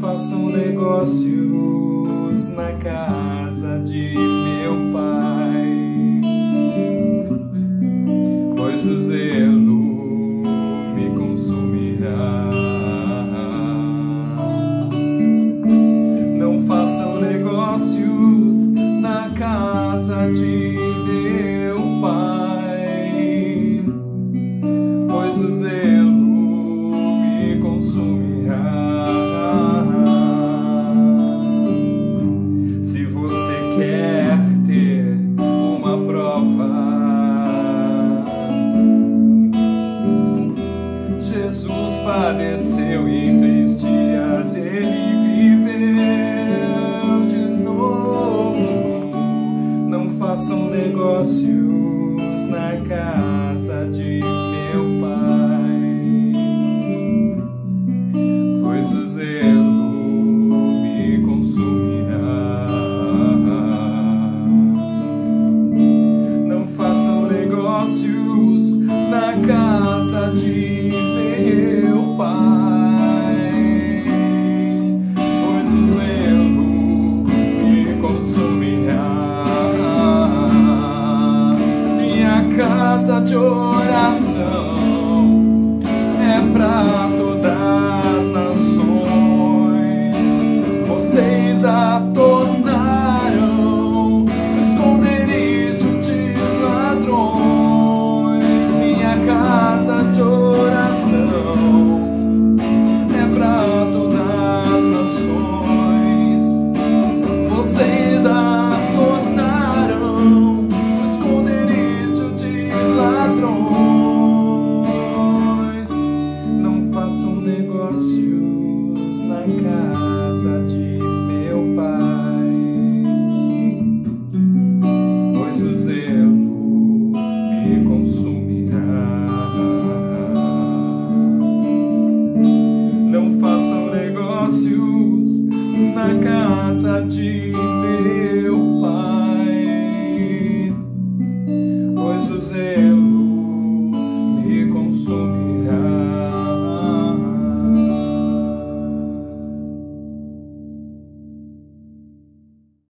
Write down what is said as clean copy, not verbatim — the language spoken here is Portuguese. Façam negócios na casa de meu pai, pois o zelo me consumirá. Não façam negócios na casa de meu pai, pois o zelo me consumirá. Jesus padeceu e em 3 dias ele viveu de novo. Não façam negócios na casa de meu pai, pois o zelo me consumirá. Não façam negócios na casa de casa de oração é pra todas as nações. Vocês a tornaram esconderijo de ladrões. Minha casa de oração é pra todas as nações. Vocês a tornaram casa de meu pai, pois o zelo me consumirá. Não façam negócios na casa de